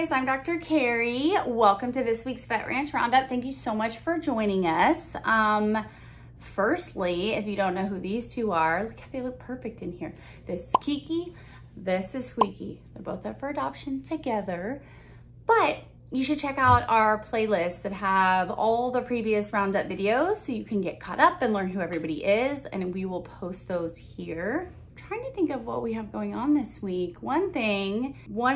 guys, I'm Dr. Carrie. Welcome to this week's Vet Ranch Roundup. Thank you so much for joining us. Firstly, if you don't know who these two are, look how they look perfect in here. This is Kiki, this is Squeaky. They're both up for adoption together, but you should check out our playlists that have all the previous Roundup videos so you can get caught up and learn who everybody is, and we will post those here. I'm trying to think of what we have going on this week. One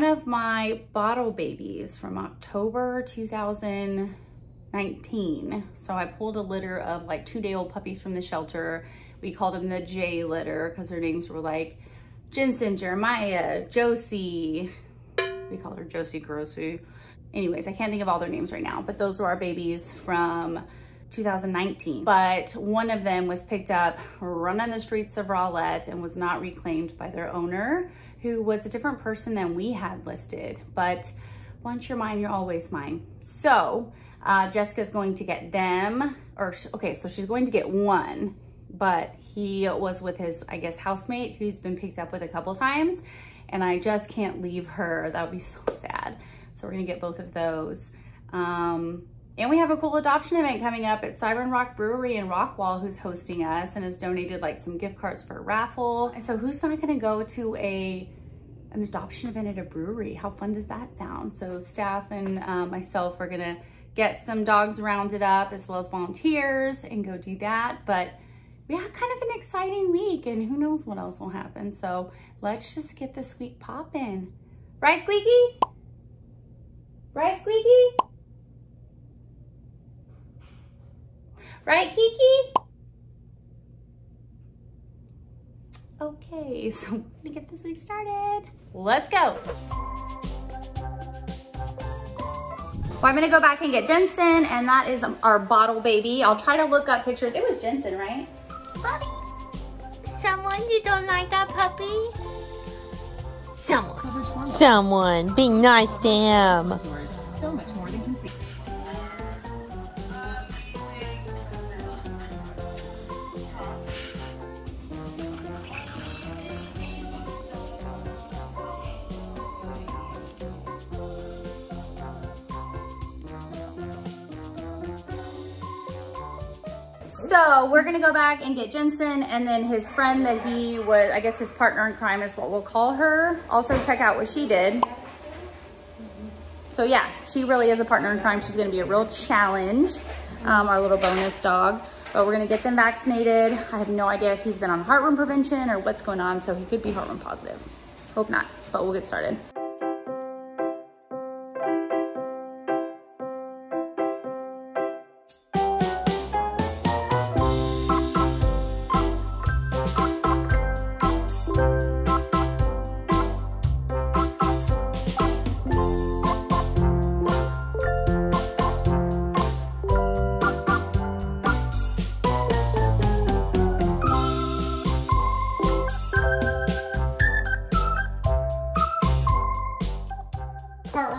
of my bottle babies from October 2019. So I pulled a litter of like 2-day-old puppies from the shelter. We called them the J litter because their names were like Jensen, Jeremiah, Josie. We called her Josie Grossi. Anyways, I can't think of all their names right now, but those were our babies from 2019. But one of them was picked up, run on the streets of Rollette, and was not reclaimed by their owner, who was a different person than we had listed. But once you're mine, you're always mine. So Jessica's going to get them, so she's going to get one, but he was with his, I guess, housemate who's been picked up with a couple times, and I just can't leave her. That would be so sad. So we're gonna get both of those. And we have a cool adoption event coming up at Siren Rock Brewery in Rockwall, who's hosting us and has donated like some gift cards for a raffle. And so who's not gonna go to an adoption event at a brewery? How fun does that sound? So staff and myself are gonna get some dogs rounded up as well as volunteers and go do that. But we have kind of an exciting week, and who knows what else will happen. So let's just get this week poppin'. Right, Squeaky? Right, Squeaky? Right, Kiki? Okay, so I'm gonna get this week started. Let's go. Well, I'm gonna go back and get Jensen, and that is our bottle baby. I'll try to look up pictures. It was Jensen, right? Bobby, someone, you don't like that puppy? Someone being nice to him. So much more they can see. So we're gonna go back and get Jensen, and then his friend that he was, I guess his partner in crime is what we'll call her. Also check out what she did. So yeah, she really is a partner in crime. She's gonna be a real challenge, our little bonus dog. But we're gonna get them vaccinated. I have no idea if he's been on heartworm prevention or what's going on, so he could be heartworm positive. Hope not, but we'll get started.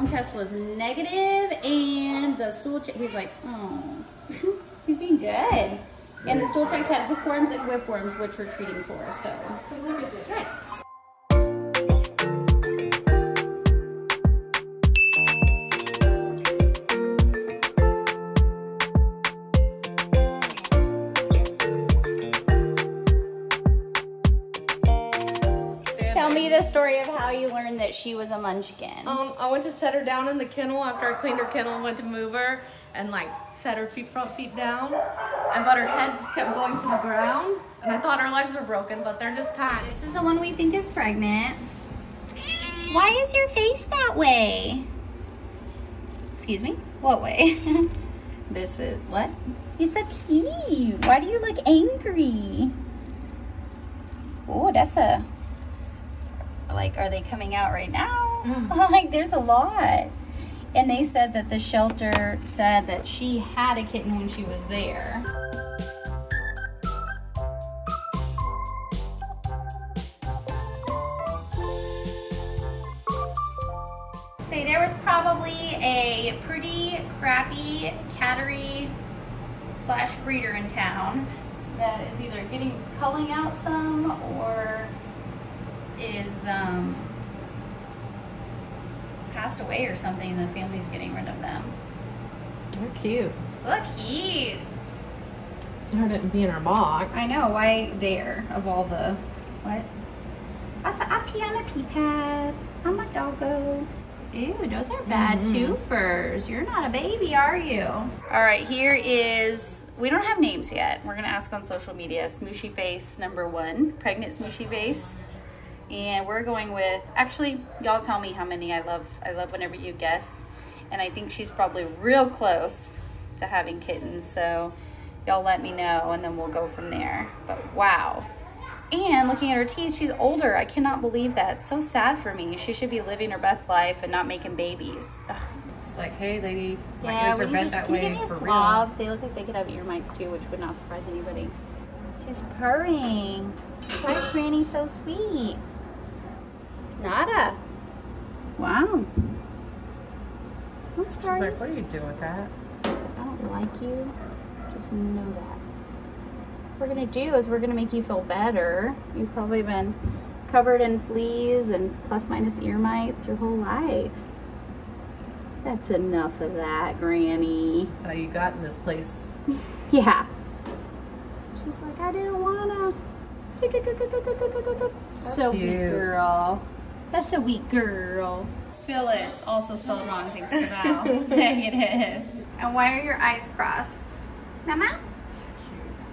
Test was negative, and the stool check, he's like, oh, he's being good. And the stool checks had hookworms and whipworms, which we're treating for, so. Right. Story of how you learned that she was a munchkin. I went to set her down in the kennel after I cleaned her kennel and went to move her and like set her front feet down, and but her head just kept going to the ground, and I thought her legs were broken, but they're just tied. This is the one we think is pregnant. Why is your face that way? Excuse me? What way? This is what? You're so cute. Why do you look angry? Oh, that's a like, are they coming out right now? Like, there's a lot. And they said that the shelter said that she had a kitten when she was there. Say, there was probably a pretty crappy cattery / breeder in town that is either culling out some or is passed away or something, and the family's getting rid of them. They're cute. So cute. It didn't be in our box. I know. Why there of all the what? That's an up here on a pee pad. I'm a doggo. Ew, those are bad twofers. You're not a baby, are you? All right, here is, we don't have names yet. We're gonna ask on social media. Smooshy face #1, pregnant smooshy face. And we're going with, actually, y'all tell me how many. I love whenever you guess. And I think she's probably real close to having kittens. So y'all let me know and then we'll go from there. But wow. And looking at her teeth, she's older. I cannot believe that. It's so sad for me. She should be living her best life and not making babies. Ugh. It's like, hey lady, my ears are bent that way. Can you give me a swab? They look like they could have ear mites too, which would not surprise anybody. She's purring. Why is Granny so sweet? Nada. Wow. I'm sorry. She's like, what are you doing with that? I don't like you. Just know that. What we're gonna do is we're gonna make you feel better. You've probably been covered in fleas and plus/minus ear mites your whole life. That's enough of that, Granny. That's how you got in this place. Yeah. She's like, I didn't wanna. So cute. Weak girl. That's a weak girl. Phyllis also spelled wrong things to Val. Negative. And why are your eyes crossed? Mama?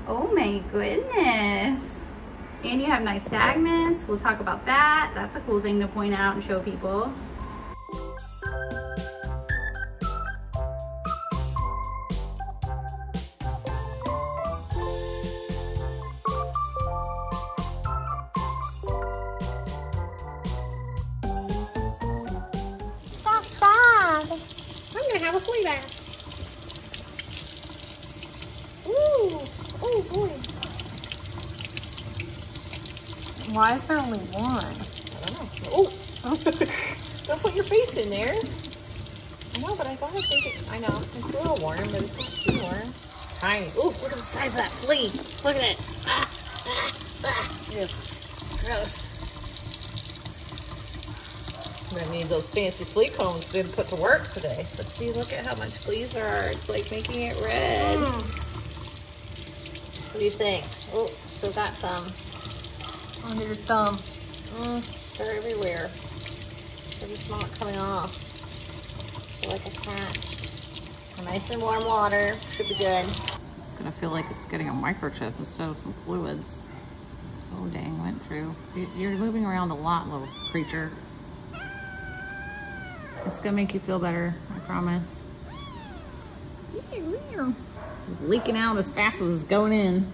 Oh my goodness. And you have nystagmus. We'll talk about that. That's a cool thing to point out and show people. That's bad. I'm gonna have a flea bath. Oh boy. Why is there only one? I don't know. Oh, don't put your face in there. I know, but I thought I think it. I know, it's a little warm, but it's not too warm. Tiny. Oh, look at the size of that flea. Look at it. Ah, ah, ah. Ew. Gross. I'm gonna need those fancy flea combs been put to work today. But see, look at how much fleas there are. It's like making it red. Mm. What do you think? Oh, still got some. Under your thumb. Mm, they're everywhere. They're just not coming off. Feel like a cat. Nice and warm water. Should be good. It's gonna feel like it's getting a microchip instead of some fluids. Oh dang, went through. You're moving around a lot, little creature. It's gonna make you feel better, I promise. Leaking out as fast as it's going in.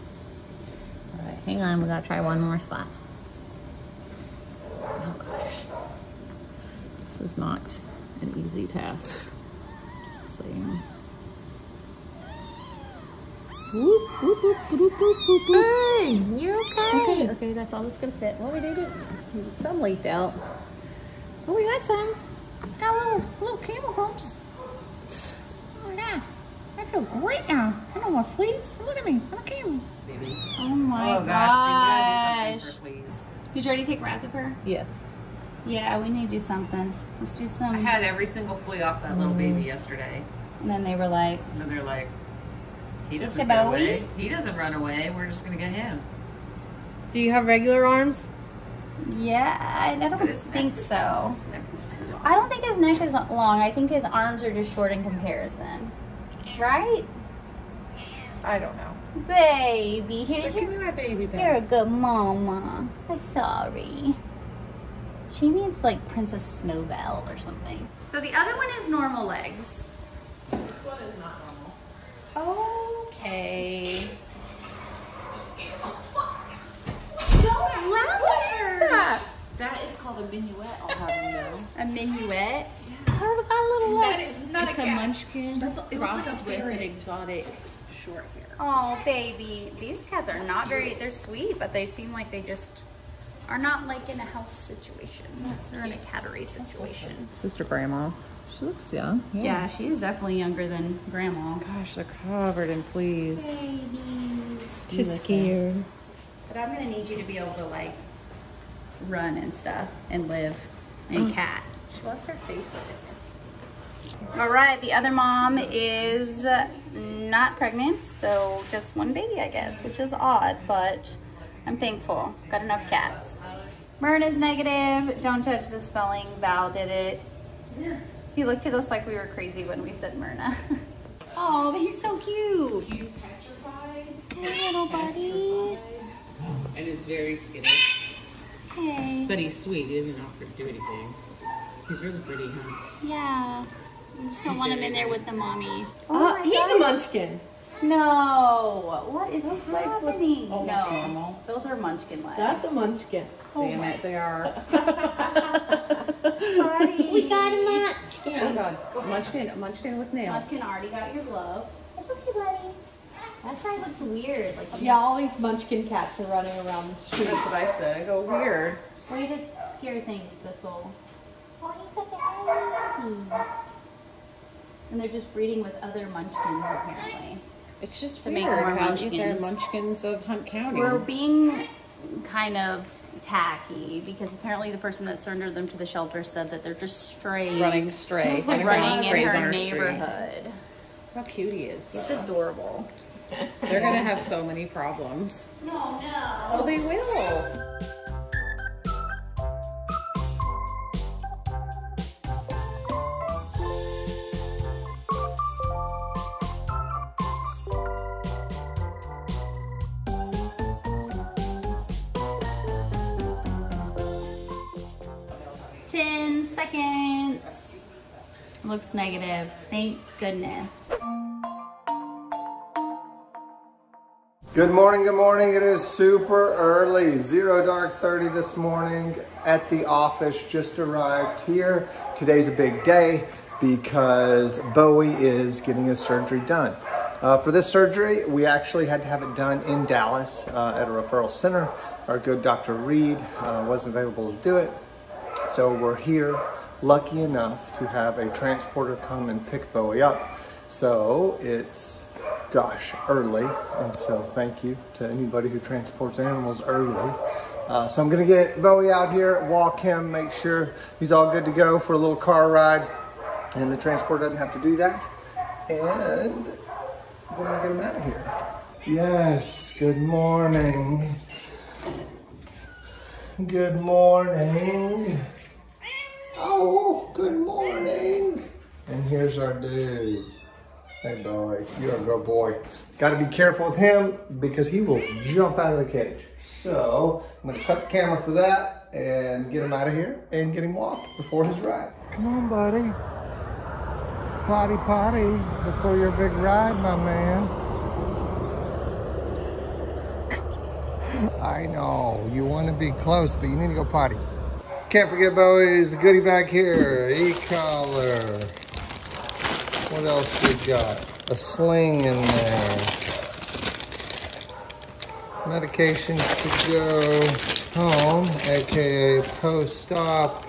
All right, hang on, we gotta try one more spot. Oh gosh, this is not an easy task. Just saying. Whoop, whoop, whoop, whoop, whoop, whoop, whoop. Hey, you're okay. Okay, that's all that's gonna fit. Well, we did it. Some leaked out. Oh, we got some. Got little camel humps. Oh yeah. I feel great now. I don't want fleas. Look at me. I'm a camel. Baby. Oh my gosh. You gotta do something for fleas. Did you already take Razzifer? Yes. Yeah, we need to do something. Let's do some. I had every single flea off that little baby yesterday. And then they were like. And then they're like, he doesn't go away. He doesn't run away. We're just gonna get him. Do you have regular arms? Yeah, I don't think so. His neck is too long. I don't think his neck is long. I think his arms are just short in comparison. Right? I don't know. Baby, here's so your, baby you're a good mama. I'm sorry. She needs like Princess Snowbell or something. So the other one is normal legs. This one is not normal. Okay. Don't laugh at her. That is called a minuet, I'll have you know. A minuet? That is not it's a munchkin. That's crossed with an exotic short hair. Oh, baby. These cats are that's not cute. Very, they're sweet, but they seem like they just are not like in a house situation. That's they're cute. In a cattery situation. Awesome. Sister Grandma. She looks young. Yeah. Yeah, she's definitely younger than Grandma. Gosh, they're covered in fleas. Babies. She's scared. But I'm going to need you to be able to like run and stuff and live and cat. She wants her face on it. All right, the other mom is not pregnant, so just one baby, I guess, which is odd, but I'm thankful. Got enough cats. Myrn is negative. Don't judge the spelling. Val did it. He looked at us like we were crazy when we said Myrna. Oh, but he's so cute. He's petrified. Hey, little buddy. And he's very skinny. Hey. But he's sweet. He didn't offer to do anything. He's really pretty, huh? Yeah. You just don't want him in there with the mommy. Oh, he's a munchkin. No. What is this happening? No. Normal. Those are munchkin legs. That's a munchkin. Oh, damn it, they are. We got a munchkin. Oh, God. Go munchkin with nails. Munchkin already got your glove. That's okay, buddy. That's why it looks weird. Like, yeah, all these munchkin cats are running around the street. That's what I said. I go weird. Way to scare things, Thistle. Oh, he's a baby. And they're just breeding with other munchkins, apparently. It's just to weird make more how munchkins. They're munchkins of Hunt County. We're being kind of tacky because apparently the person that surrendered them to the shelter said that they're just strays. Running stray. running in her neighborhood. Street. How cute he is. It's adorable. They're going to have so many problems. No, no. Oh, they will. Looks negative. Thank goodness. Good morning. Good morning. It is super early. 0 dark 30 this morning at the office. Just arrived here. Today's a big day because Bowie is getting his surgery done. For this surgery, we actually had to have it done in Dallas at a referral center. Our good Dr. Reed wasn't available to do it. So we're here. Lucky enough to have a transporter come and pick Bowie up. So it's, gosh, early. And so thank you to anybody who transports animals early. So I'm gonna get Bowie out here, walk him, make sure he's all good to go for a little car ride. And the transporter doesn't have to do that. And we're gonna get him out of here. Yes, good morning. Good morning. Oh, good morning. And here's our dude. Hey, Bowie, you're a good boy. Got to be careful with him because he will jump out of the cage. So I'm going to cut the camera for that and get him out of here and get him walked before his ride. Come on, buddy. Potty, potty before your big ride, my man. I know. You want to be close, but you need to go potty. Can't forget Bowie's goodie bag here, e-collar. What else we got? A sling in there. Medications to go home, aka post-op.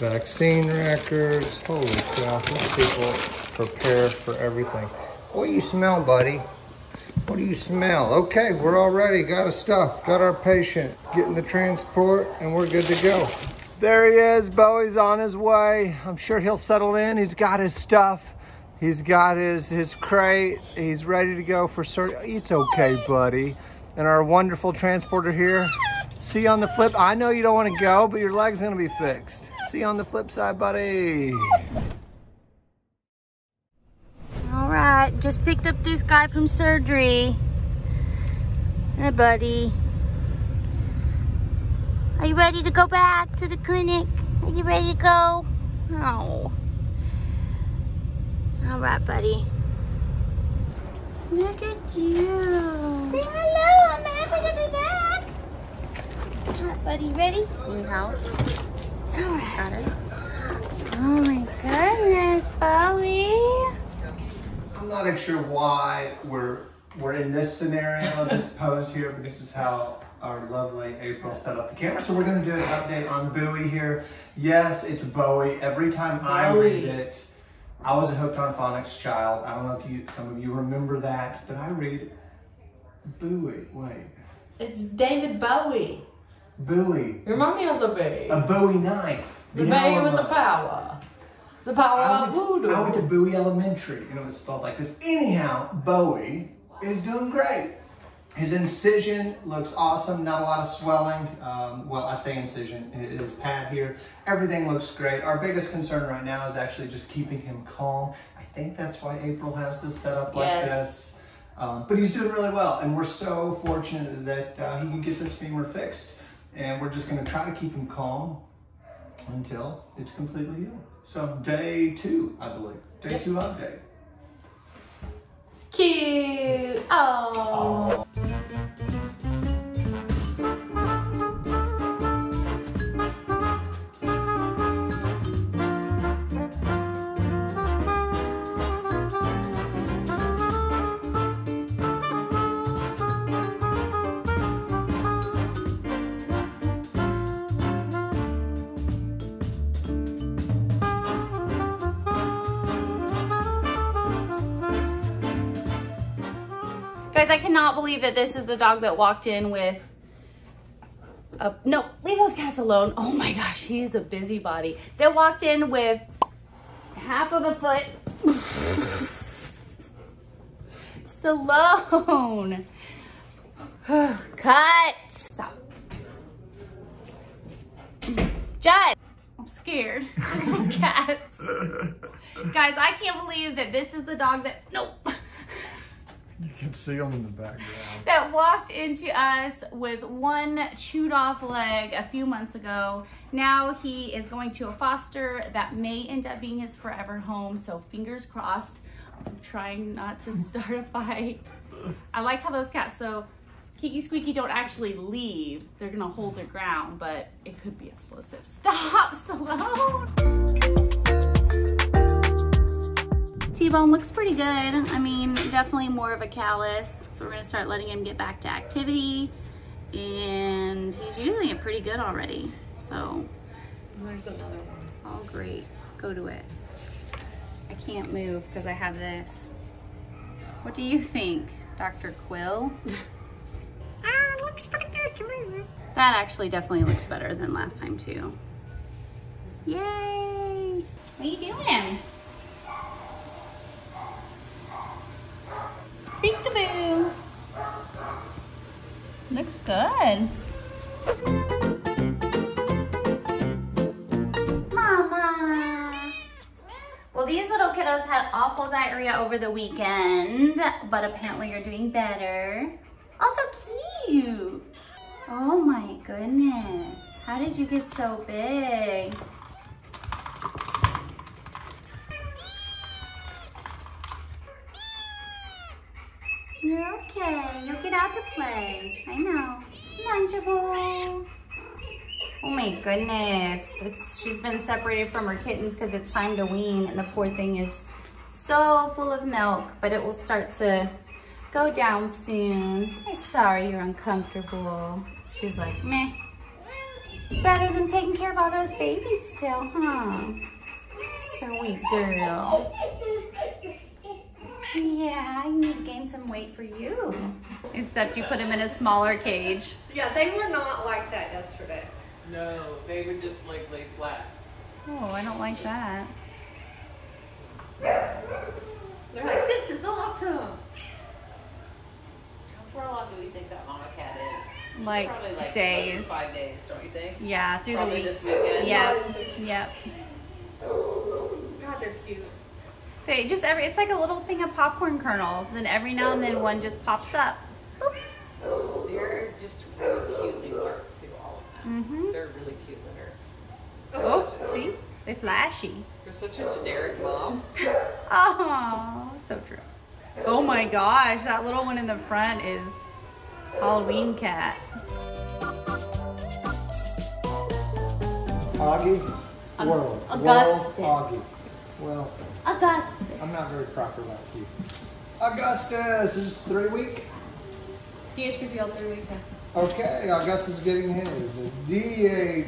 Vaccine records. Holy cow, these people prepare for everything. What do you smell, buddy? What do you smell? Okay, we're already got our stuff, got our patient, getting the transport, and we're good to go. There he is, Bowie's on his way. I'm sure he'll settle in. He's got his stuff. He's got his crate. He's ready to go for surgery. It's okay, buddy. And our wonderful transporter here. See you on the flip. I know you don't want to go, but your leg's gonna be fixed. See you on the flip side, buddy. Alright, just picked up this guy from surgery. Hey, buddy. Are you ready to go back to the clinic? Are you ready to go? Oh. Alright, buddy. Look at you. Say hello, I'm happy to be back. Alright, buddy, ready? Need help? Alright. Got it. Oh my goodness, Bowie. I'm not sure why we're in this scenario, this pose here, but this is how our lovely April set up the camera. So we're going to do an update on Bowie here. Yes, it's Bowie. Every time I read it, I was a Hooked on Phonics child. I don't know if some of you remember that, but I read Bowie. Wait. It's David Bowie. Bowie. Remind me of the Bowie. A Bowie knife. The Bowie with the power. The power of voodoo. I went to Bowie Elementary, and it was spelled like this. Anyhow, Bowie is doing great. His incision looks awesome, not a lot of swelling. Well, I say incision, his pad here. Everything looks great. Our biggest concern right now is actually just keeping him calm. I think that's why April has this set up like this. But he's doing really well, and we're so fortunate that he can get this femur fixed. And we're just gonna try to keep him calm until it's completely healed. So day two, I believe. Day two update. Cute. Oh. Guys, I cannot believe that this is the dog that walked in with a, no, leave those cats alone. Oh my gosh, he is a busybody. They walked in with half of a foot. Stallone. Cut. Stop. Judd. I'm scared of those cats. Guys, I can't believe that this is the dog that, nope. You can see them in the background. That walked into us with one chewed off leg a few months ago. Now he is going to a foster that may end up being his forever home. So fingers crossed. I'm trying not to start a fight. I like how those cats, so Kiki Squeaky, don't actually leave. They're gonna hold their ground, but it could be explosive. Stop, Stallone. T-Bone looks pretty good. I mean, definitely more of a callus. So we're gonna start letting him get back to activity. And he's usually pretty good already. So. There's another one. Oh, great. Go to it. I can't move because I have this. What do you think, Dr. Quill? Looks pretty good to me. That actually definitely looks better than last time too. Yay! What are you doing? Peek-a-boo. Looks good. Mama. Well, these little kiddos had awful diarrhea over the weekend, but apparently you're doing better. Oh, so cute. Oh my goodness. How did you get so big? You're okay. You'll get out to play. I know. Lunchable. Oh my goodness. She's been separated from her kittens because it's time to wean, and the poor thing is so full of milk, but it will start to go down soon. I'm sorry you're uncomfortable. She's like, meh. It's better than taking care of all those babies still, huh? Sweet girl. Yeah, I need to gain some weight for you. Except you put them in a smaller cage. Yeah, they were not like that yesterday. No, they were just like lay flat. Oh, I don't like that. They're like, this is awesome. How far along do we think that mama cat is? Like, probably like days. Less than 5 days, don't you think? Yeah, through probably the week. This weekend. Yep. God, they're cute. They just it's like a little thing of popcorn kernels, and every now and then one just pops up. Boop. They're just really cutely marked too, all of them. Mm-hmm. They're really cute litter. Oh, see? They're flashy. You're such a generic mom. Oh, so true. Oh my gosh, that little one in the front is Halloween cat. Augie, world. Augustus. World, Augie. Well, Augustus. I'm not very proper like you. Augustus is 3 week. DHPPL 3 week. Okay, Augustus is getting his DHPPL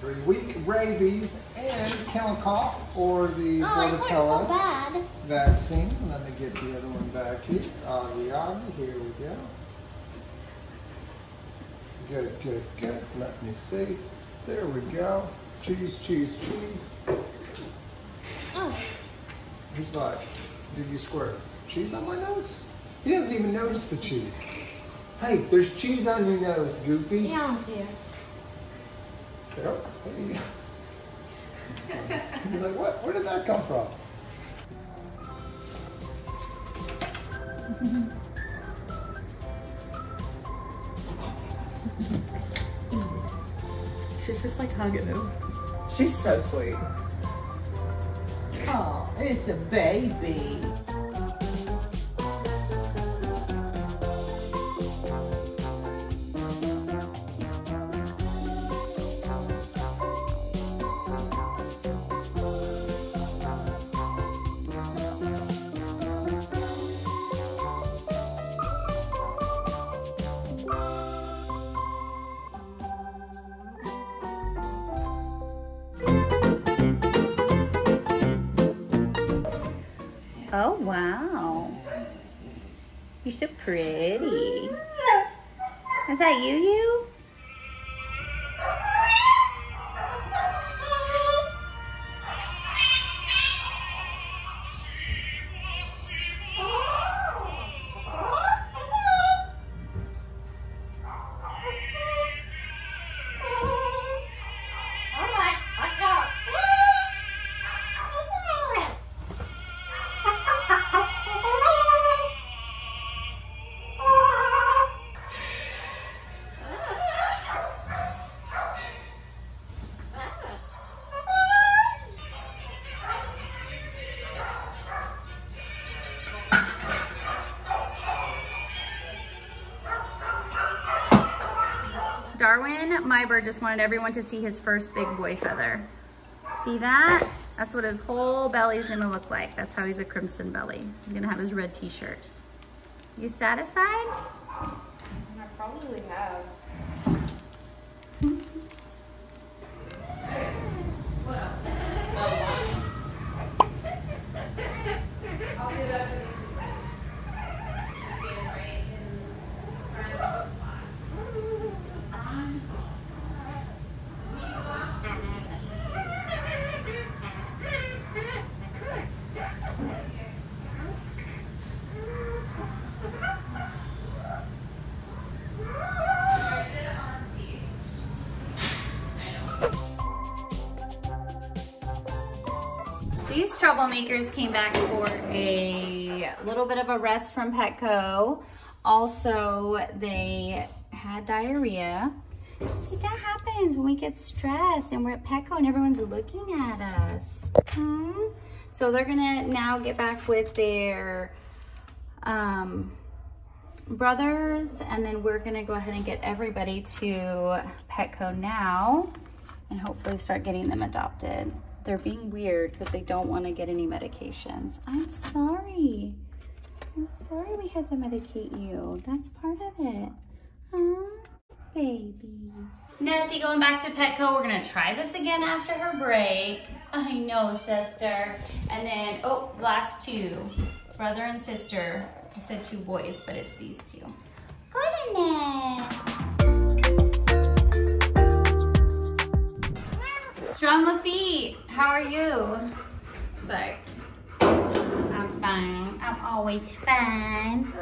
3 week rabies and kennel cough or the rotella vaccine. Let me get the other one back here. Here we go. Good, good, good. Let me see. There we go. Cheese. Oh. He's like, did you squirt cheese on my nose? He doesn't even notice the cheese. Hey, there's cheese on your nose, Goofy. Yeah, dear. So, hey. He's like, what? Where did that come from? She's just like hugging him. She's so sweet. Oh, it's a baby. Oh, wow. You're so pretty. Is that you, you? Darwin, my bird, just wanted everyone to see his first big boy feather. See that? That's what his whole belly is gonna look like. That's how he's a crimson belly. He's gonna have his red t-shirt. You satisfied? I probably have. These troublemakers came back for a little bit of a rest from Petco. Also, they had diarrhea. See, that happens when we get stressed and we're at Petco and everyone's looking at us. So they're gonna now get back with their brothers, and then we're gonna go ahead and get everybody to Petco now and hopefully start getting them adopted. They're being weird because they don't want to get any medications. I'm sorry. I'm sorry we had to medicate you. That's part of it. Huh? Baby. Nessie going back to Petco. We're going to try this again after her break. I know, sister. And then, oh, last two. Brother and sister. I said two boys, but it's these two. Goodness. Strong Lafitte, how are you? It's like, I'm fine. I'm always fine.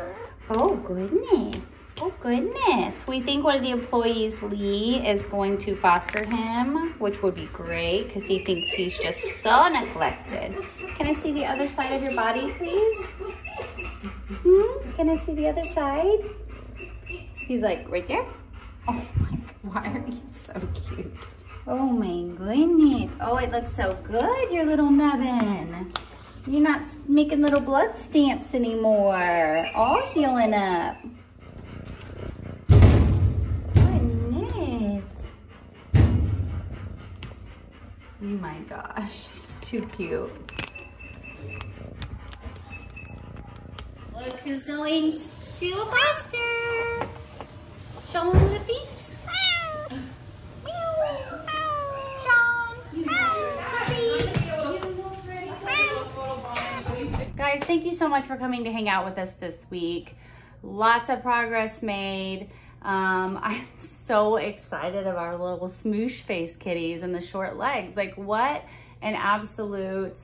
Oh, goodness. Oh, goodness. We think one of the employees, Lee, is going to foster him, which would be great because he thinks he's just so neglected. Can I see the other side of your body, please? Can I see the other side? He's like, right there? Oh, my God. Why are you so cute? Oh my goodness. Oh, it looks so good, your little nubbin. You're not making little blood stamps anymore. All healing up. Goodness. Oh my gosh, it's too cute. Look who's going to a foster. Show them the feet. Guys, thank you so much for coming to hang out with us this week. Lots of progress made. I'm so excited about our little smoosh face kitties and the short legs. Like, what an absolute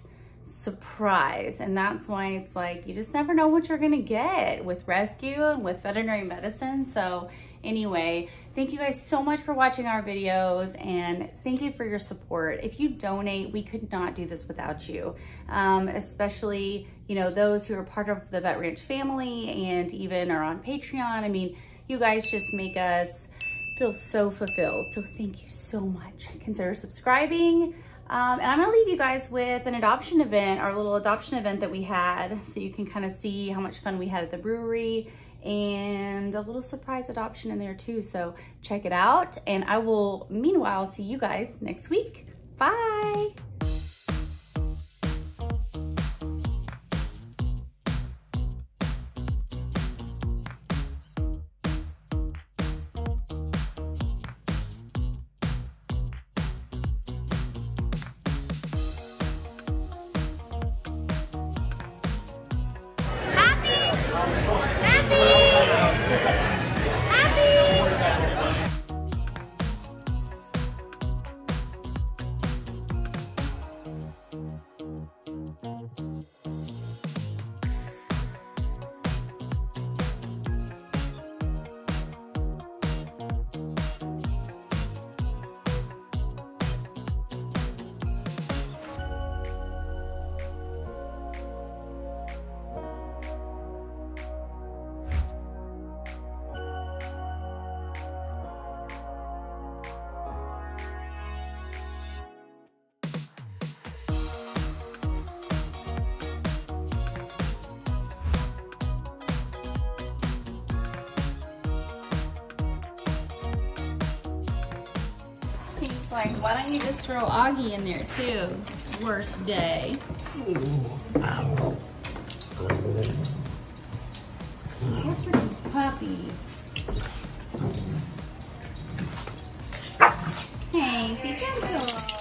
surprise. And that's why it's like, you just never know what you're gonna get with rescue and with veterinary medicine. So anyway, thank you guys so much for watching our videos, and thank you for your support. If you donate, we could not do this without you, especially, you know, those who are part of the Vet Ranch family and even are on Patreon. I mean, you guys just make us feel so fulfilled. So thank you so much. Consider subscribing. And I'm gonna leave you guys with an adoption event, our little adoption event that we had, so you can kind of see how much fun we had at the brewery, and a little surprise adoption in there too. So check it out, and I will meanwhile see you guys next week. Bye. Like, why don't you just throw Augie in there too? Worst day. What's with these puppies? Hey, be gentle.